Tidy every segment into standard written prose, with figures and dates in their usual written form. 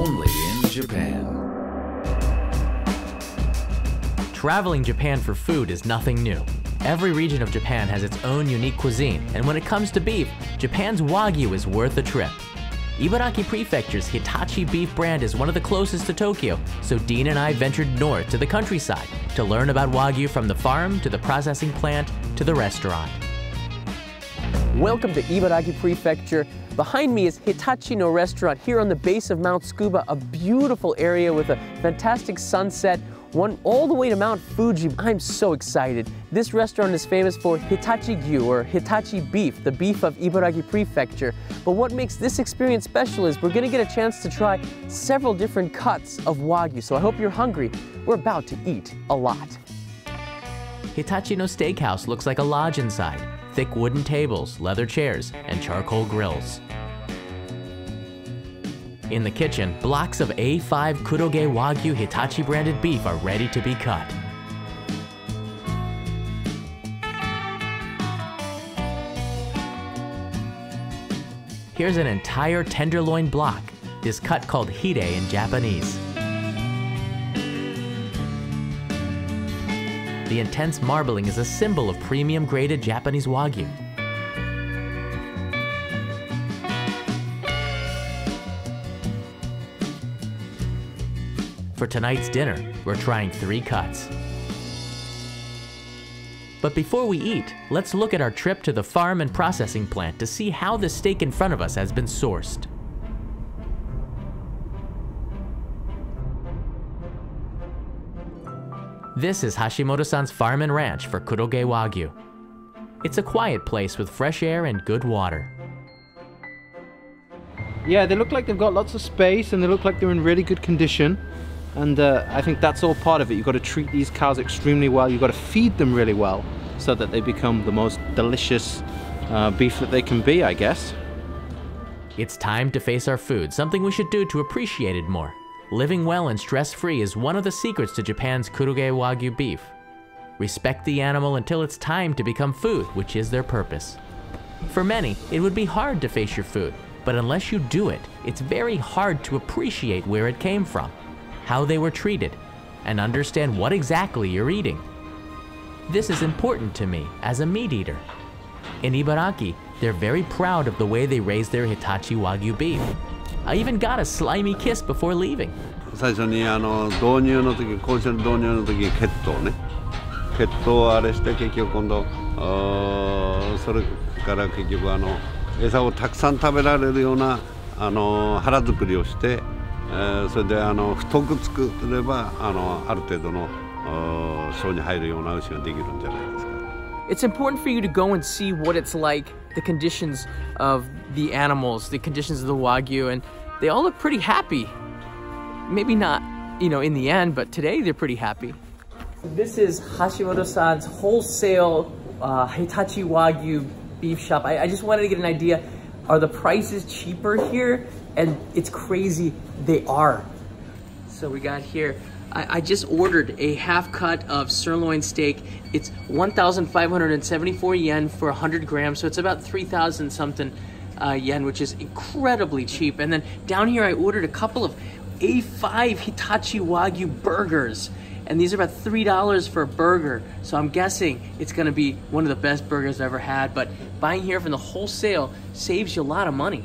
only in Japan. Traveling Japan for food is nothing new. Every region of Japan has its own unique cuisine, and when it comes to beef, Japan's Wagyu is worth a trip. Ibaraki Prefecture's Hitachi Beef brand is one of the closest to Tokyo, so Dean and I ventured north to the countryside to learn about Wagyu from the farm to the processing plant to the restaurant. Welcome to Ibaraki Prefecture. Behind me is Hitachi no Restaurant here on the base of Mount Tsukuba, a beautiful area with a fantastic sunset, one all the way to Mount Fuji. I'm so excited. This restaurant is famous for Hitachi Gyu, or Hitachi Beef, the beef of Ibaraki Prefecture. But what makes this experience special is we're gonna get a chance to try several different cuts of Wagyu, so I hope you're hungry. We're about to eat a lot. Hitachi no Steakhouse looks like a lodge inside. Thick wooden tables, leather chairs, and charcoal grills. In the kitchen, blocks of A5 Kuroge Wagyu Hitachi branded beef are ready to be cut. Here's an entire tenderloin block, this cut called Hide in Japanese. The intense marbling is a symbol of premium graded Japanese Wagyu. For tonight's dinner, we're trying 3 cuts. But before we eat, let's look at our trip to the farm and processing plant to see how the steak in front of us has been sourced. This is Hashimoto-san's farm and ranch for Kuroge Wagyu. It's a quiet place with fresh air and good water. Yeah, they look like they've got lots of space and they look like they're in really good condition. And I think that's all part of it. You've got to treat these cows extremely well. You've got to feed them really well so that they become the most delicious beef that they can be, I guess. It's time to face our food, something we should do to appreciate it more. Living well and stress-free is one of the secrets to Japan's Kuroge Wagyu beef. Respect the animal until it's time to become food, which is their purpose. For many, it would be hard to face your food, but unless you do it, it's very hard to appreciate where it came from, how they were treated, and understand what exactly you're eating. This is important to me as a meat eater. In Ibaraki, they're very proud of the way they raise their Hitachi Wagyu beef. I even got a slimy kiss before leaving. It's important for you to go and see what it's like, the conditions of the animals, the conditions of the Wagyu, and they all look pretty happy. Maybe not, you know, in the end, but today they're pretty happy. This is Hashimoto-san's wholesale Hitachi Wagyu beef shop. I just wanted to get an idea, are the prices cheaper here? And it's crazy, they are. So we got here, I just ordered a half cut of sirloin steak. It's 1,574 yen for 100 grams, so it's about 3,000 something yen, which is incredibly cheap. And then down here I ordered a couple of A5 Hitachi Wagyu burgers, and these are about $3 for a burger, so I'm guessing it's gonna be one of the best burgers I've ever had, but buying here from the wholesale saves you a lot of money.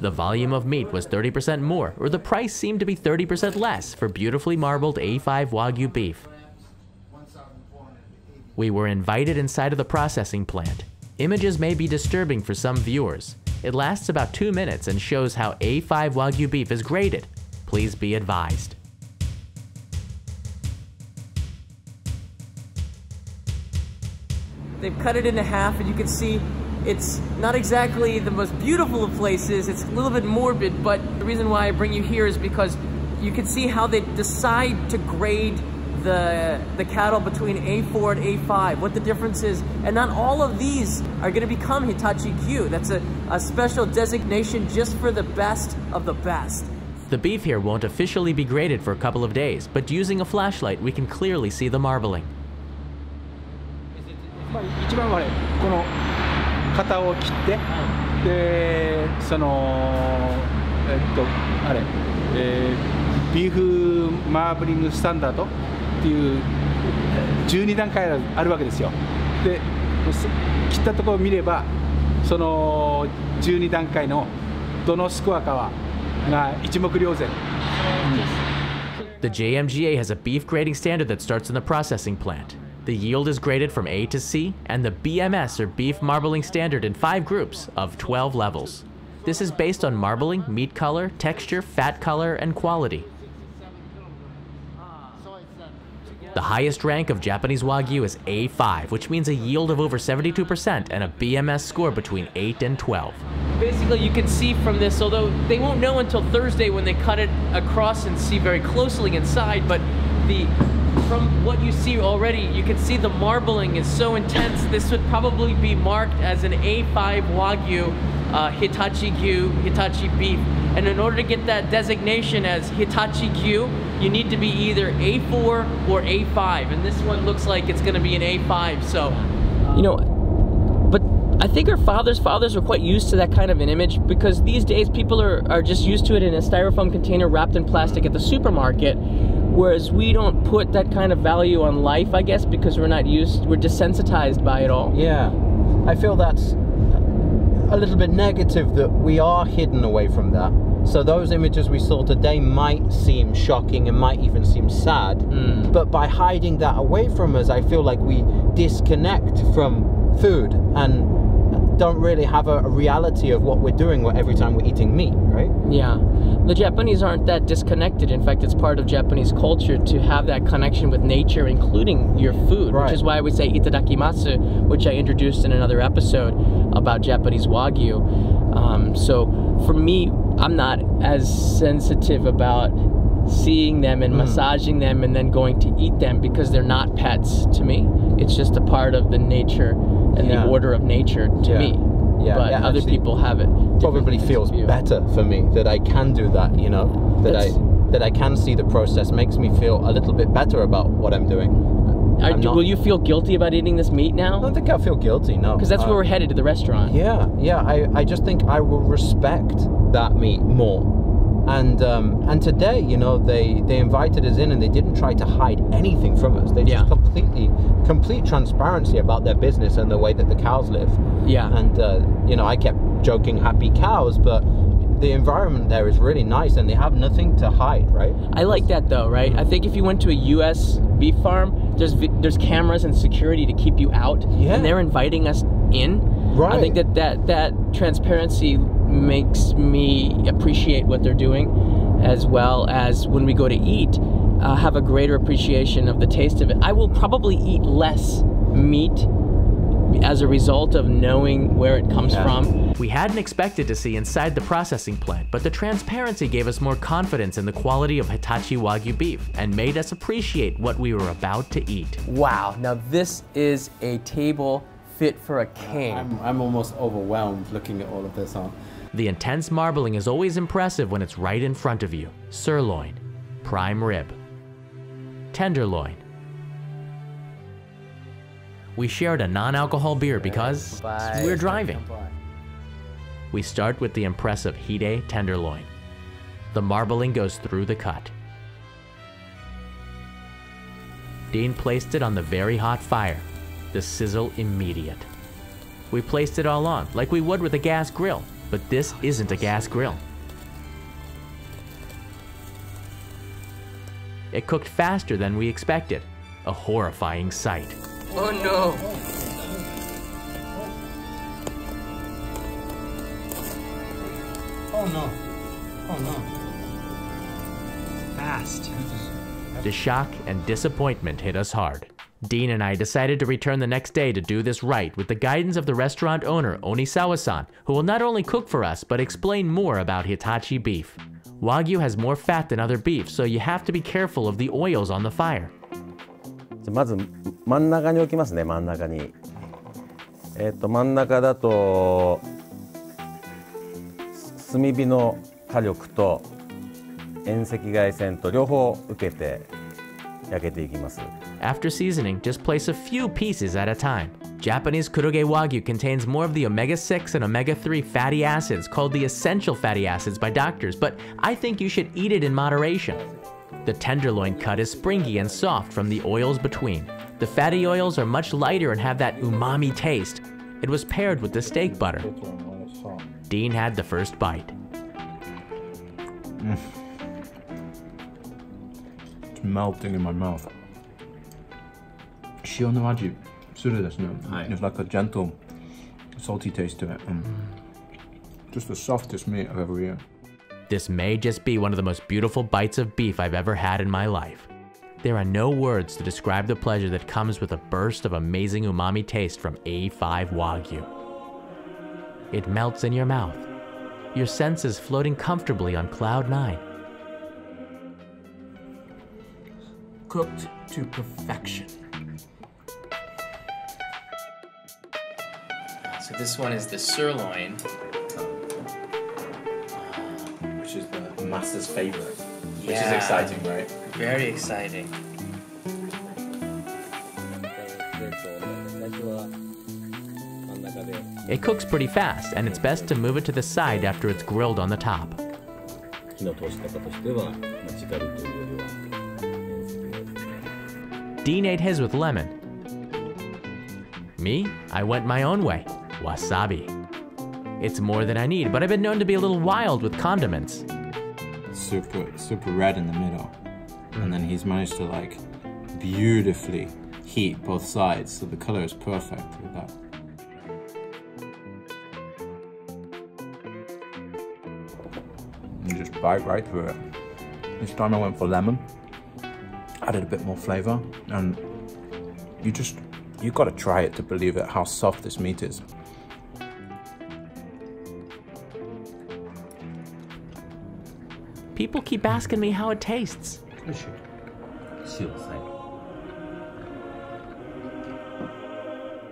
The volume of meat was 30% more, or the price seemed to be 30% less for beautifully marbled A5 Wagyu beef. We were invited inside of the processing plant. Images may be disturbing for some viewers. It lasts about 2 minutes and shows how A5 Wagyu beef is graded. Please be advised. They've cut it into half and you can see it's not exactly the most beautiful of places. It's a little bit morbid, but the reason why I bring you here is because you can see how they decide to grade the cattle between A4 and A5, what the difference is. And not all of these are gonna become Hitachi Gyu. That's a special designation just for the best of the best. The beef here won't officially be graded for a couple of days, but using a flashlight, we can clearly see the marbling. とあれ、ビーフマーブリングスタンダードっていう12段階あるわけですよ。で切ったところを見ればその12段階のどのスコアかはが一目瞭然。The JMGA has a beef grading standard that starts in the processing plant. The yield is graded from A to C, and the BMS or beef marbling standard in 5 groups of 12 levels. This is based on marbling, meat color, texture, fat color, and quality. The highest rank of Japanese Wagyu is A5, which means a yield of over 72% and a BMS score between 8 and 12. Basically, you can see from this, although they won't know until Thursday when they cut it across and see very closely inside, but from what you see already, you can see the marbling is so intense. This would probably be marked as an A5 Wagyu, Hitachi Gyu, Hitachi Beef. And in order to get that designation as Hitachi Gyu, you need to be either A4 or A5. And this one looks like it's going to be an A5, so... You know, but I think our fathers were quite used to that kind of an image, because these days people are just used to it in a styrofoam container wrapped in plastic at the supermarket. Whereas we don't put that kind of value on life, I guess, because we're not used, we're desensitized by it all. Yeah, I feel that's a little bit negative that we are hidden away from that. So those images we saw today might seem shocking and might even seem sad, but by hiding that away from us, I feel like we disconnect from food and don't really have a reality of what we're doing every time we're eating meat, right? Yeah. The Japanese aren't that disconnected. In fact, it's part of Japanese culture to have that connection with nature, including your food, right. Which is why we say itadakimasu, which I introduced in another episode about Japanese Wagyu. So for me, I'm not as sensitive about seeing them and massaging them and then going to eat them, because they're not pets to me. It's just a part of the nature and the order of nature to me. Yeah, but yeah, other people have it. Probably feels better for me that I can do that, you know, that I can see the process. Makes me feel a little bit better about what I'm doing. Will you feel guilty about eating this meat now? I don't think I'll feel guilty, no. Because that's where we're headed, to the restaurant. Yeah, yeah, I just think I will respect that meat more. And today, you know, they invited us in and they didn't try to hide anything from us. They just complete transparency about their business and the way that the cows live. Yeah. And, you know, I kept joking happy cows, but the environment there is really nice and they have nothing to hide, right? I like that though, right? I think if you went to a U.S. beef farm, there's cameras and security to keep you out. Yeah. And they're inviting us in. Right. I think that transparency makes me appreciate what they're doing, as well as when we go to eat, have a greater appreciation of the taste of it. I will probably eat less meat as a result of knowing where it comes from. We hadn't expected to see inside the processing plant, but the transparency gave us more confidence in the quality of Hitachi Wagyu beef and made us appreciate what we were about to eat. Wow, now this is a table fit for a king. I'm almost overwhelmed looking at all of this. The intense marbling is always impressive when it's right in front of you. Sirloin, prime rib, tenderloin. We shared a non-alcohol beer because we're driving. We start with the impressive Hida tenderloin. The marbling goes through the cut. Dean placed it on the very hot fire. The sizzle immediate. We placed it all on, like we would with a gas grill. But this isn't a gas grill. It cooked faster than we expected. A horrifying sight. Oh no! Oh no. Oh no. Fast. The shock and disappointment hit us hard. Dean and I decided to return the next day to do this right with the guidance of the restaurant owner, Onisawa-san, who will not only cook for us, but explain more about Hitachi beef. Wagyu has more fat than other beef, so you have to be careful of the oils on the fire. After seasoning, just place a few pieces at a time. Japanese Kuroge Wagyu contains more of the omega-6 and omega-3 fatty acids called the essential fatty acids by doctors, but I think you should eat it in moderation. The tenderloin cut is springy and soft from the oils between. The fatty oils are much lighter and have that umami taste. It was paired with the steak butter. Dean had the first bite. It's melting in my mouth. Shio no aji. There's like a gentle, salty taste to it. Just the softest meat I've ever eaten. This may just be one of the most beautiful bites of beef I've ever had in my life. There are no words to describe the pleasure that comes with a burst of amazing umami taste from A5 Wagyu. It melts in your mouth, your senses floating comfortably on cloud nine. Cooked to perfection. So this one is the sirloin, which is the master's favorite, which is exciting, right? Very exciting. It cooks pretty fast, and it's best to move it to the side after it's grilled on the top. Dean ate his with lemon. Me? I went my own way. Wasabi. It's more than I need, but I've been known to be a little wild with condiments. Super red in the middle. And then he's managed to like beautifully heat both sides, so the color is perfect with that. You just bite right through it. This time I went for lemon, added a bit more flavor, and you gotta try it to believe it, how soft this meat is. People keep asking me how it tastes.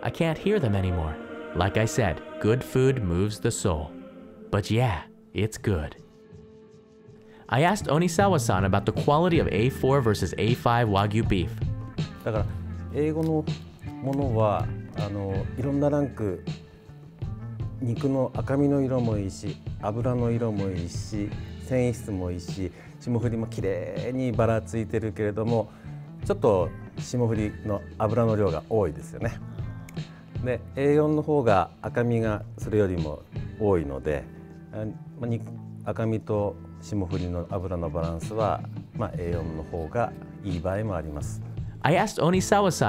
I can't hear them anymore. Like I said, good food moves the soul. But yeah, it's good. I asked Onisawa-san about the quality of A4 versus A5 Wagyu beef. I asked Onisawa-san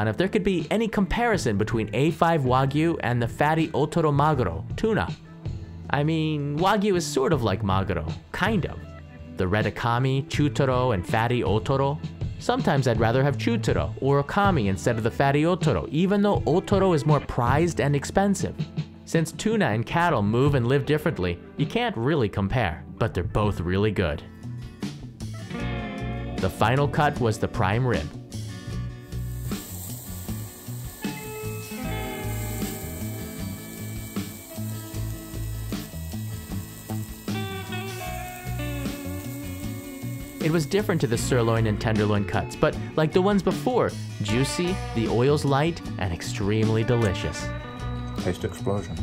if there could be any comparison between A5 Wagyu and the fatty otoro maguro, tuna. I mean, Wagyu is sort of like maguro, kind of. The red Akami, Chutoro, and fatty Otoro. Sometimes I'd rather have Chutoro or Akami instead of the fatty Otoro, even though Otoro is more prized and expensive. Since tuna and cattle move and live differently, you can't really compare, but they're both really good. The final cut was the prime rib. It was different to the sirloin and tenderloin cuts, but like the ones before, juicy, the oils light, and extremely delicious. Taste explosion.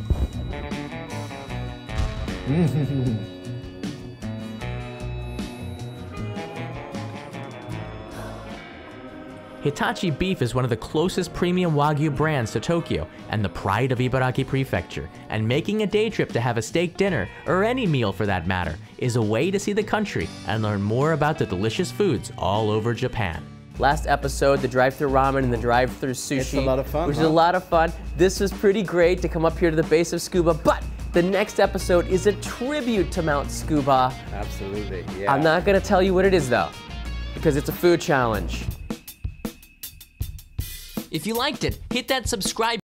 Hitachi Beef is one of the closest premium Wagyu brands to Tokyo and the pride of Ibaraki Prefecture, and making a day trip to have a steak dinner, or any meal for that matter, is a way to see the country and learn more about the delicious foods all over Japan. Last episode, the drive-thru ramen and the drive-thru sushi, it's a lot of fun, which is a lot of fun. This was pretty great to come up here to the base of Tsukuba, but the next episode is a tribute to Mount Tsukuba. Absolutely, yeah. I'm not going to tell you what it is though, because it's a food challenge. If you liked it, hit that subscribe button.